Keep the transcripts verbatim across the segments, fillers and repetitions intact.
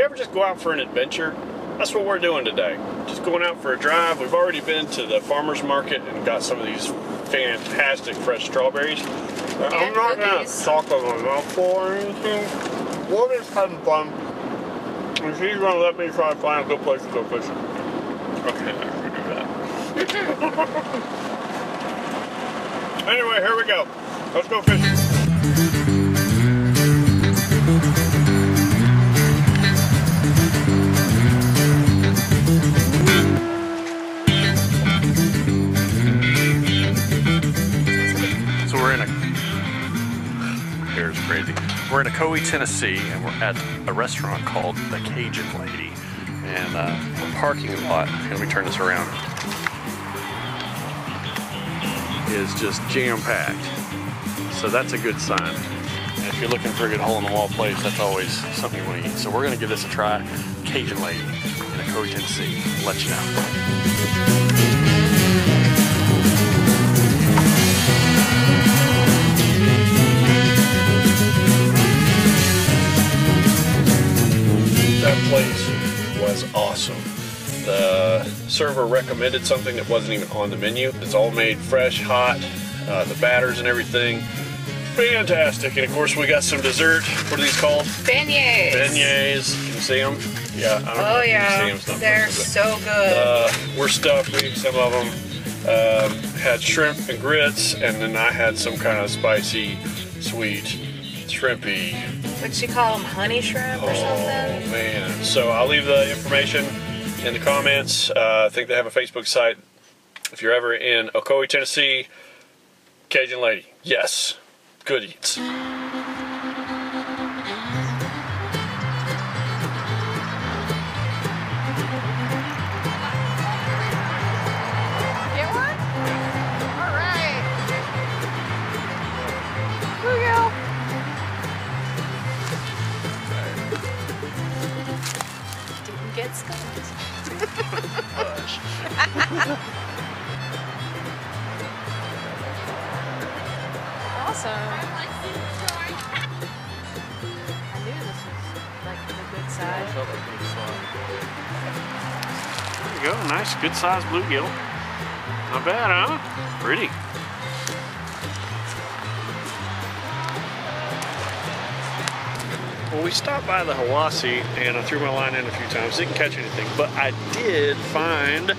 you ever just go out for an adventure? That's what we're doing today. Just going out for a drive. We've already been to the farmer's market and got some of these fantastic fresh strawberries. And I'm not going to talk on my mouthful or anything. We're just having fun. And she's going to let me try to find a good place to go fishing. Okay, I can do that. Anyway, here we go. Let's go fishing. Crazy. We're in Ocoee, Tennessee, and we're at a restaurant called The Cajun Lady, and uh, the parking lot, and we turn this around, is just jam-packed. So that's a good sign. And if you're looking for a good hole-in-the-wall place, that's always something you want to eat. So we're going to give this a try. Cajun Lady in Ocoee, Tennessee. I'll let you know. Awesome. The server recommended something that wasn't even on the menu. It's all made fresh, hot, uh, the batters and everything. Fantastic. And of course we got some dessert. What are these called? Beignets. Beignets. Can you see them? Yeah. I don't oh know yeah. You see them They're them, so good. Uh, we're stuffed. We ate some of them. Um, had shrimp and grits, and then I had some kind of spicy, sweet, shrimpy. What'd you call them, honey shrimp or oh, something? Oh man, so I'll leave the information in the comments. Uh, I think they have a Facebook site. If you're ever in Ocoee, Tennessee, Cajun Lady, yes, good eats. Awesome. I knew this was like the good side. There you go, nice good sized bluegill. Not bad, huh? Pretty. Well, we stopped by the Hawassi and I threw my line in a few times. Didn't catch anything, but I did find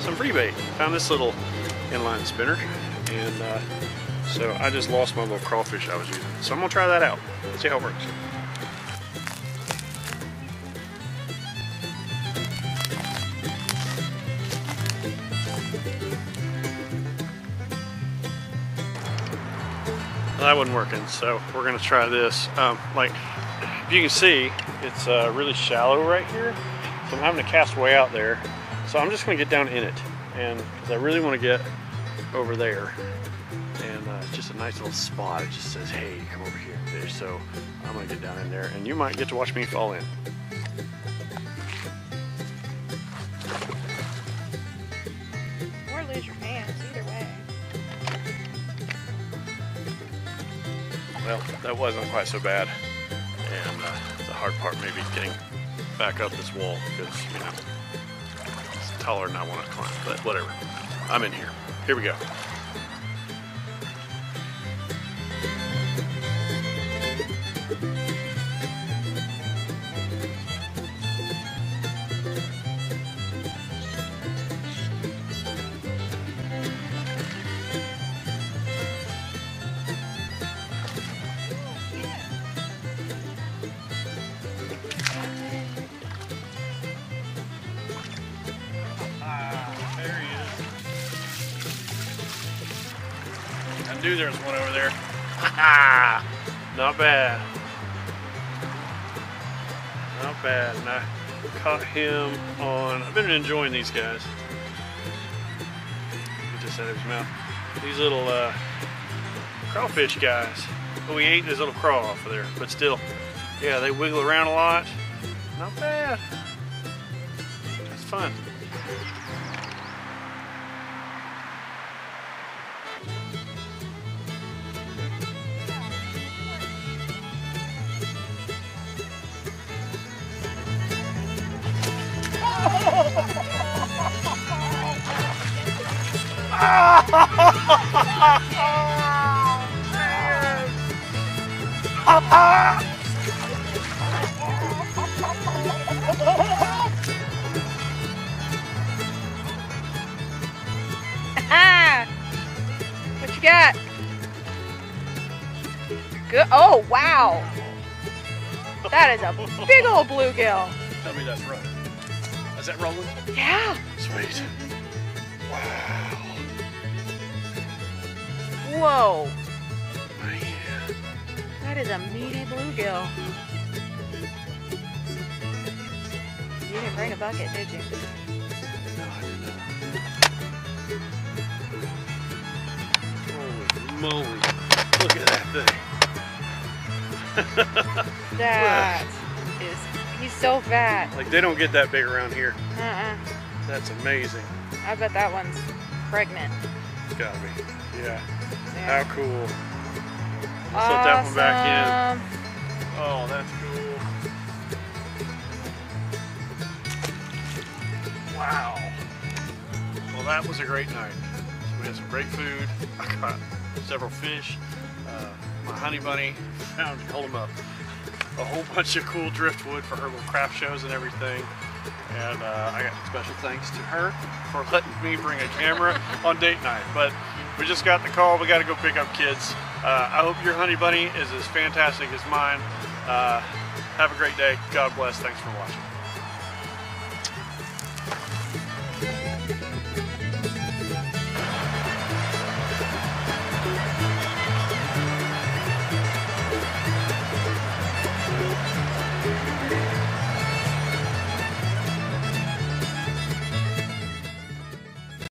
some free bait. Found this little inline spinner, and uh, so I just lost my little crawfish I was using. So I'm gonna try that out, see how it works. That wasn't working, so we're gonna try this. Um, like, if you can see, it's uh, really shallow right here, so I'm having to cast way out there. So I'm just gonna get down in it, and because I really want to get over there, and uh, it's just a nice little spot. It just says, "Hey, come over here and fish." So I'm gonna get down in there, and you might get to watch me fall in. Or lose your hands, either way. Well, that wasn't quite so bad, and uh, the hard part maybe getting back up this wall, because you know. Taller than I want to climb, but whatever. I'm in here. Here we go. I knew there was one over there. Ha ha! Not bad. Not bad. And I caught him on. I've been enjoying these guys. He just out of his mouth. These little uh, crawfish guys. But we ate this little craw off of there. But still, yeah, they wiggle around a lot. Not bad. That's fun. What you got? Good. Oh, wow. That is a big old bluegill. Tell me that's right. Is that rolling? Yeah. Sweet. Wow. Whoa. Man. That is a meaty bluegill. You didn't bring a bucket, did you? No, I did not. Holy moly. Look at that thing. That is... He's so fat. Like, they don't get that big around here. Uh-uh. That's amazing. I bet that one's pregnant. It's gotta be. Yeah. yeah. How cool. Let's awesome. Let that one back in. Oh, that's cool. Wow. Well, that was a great night. So we had some great food. I caught several fish. Uh, my honey bunny found, hold him up. A whole bunch of cool driftwood for her little craft shows and everything, and uh, I got special thanks to her for letting me bring a camera on date night. But we just got the call, we got to go pick up kids. Uh, I hope your honey bunny is as fantastic as mine. Uh, have a great day. God bless. Thanks for watching.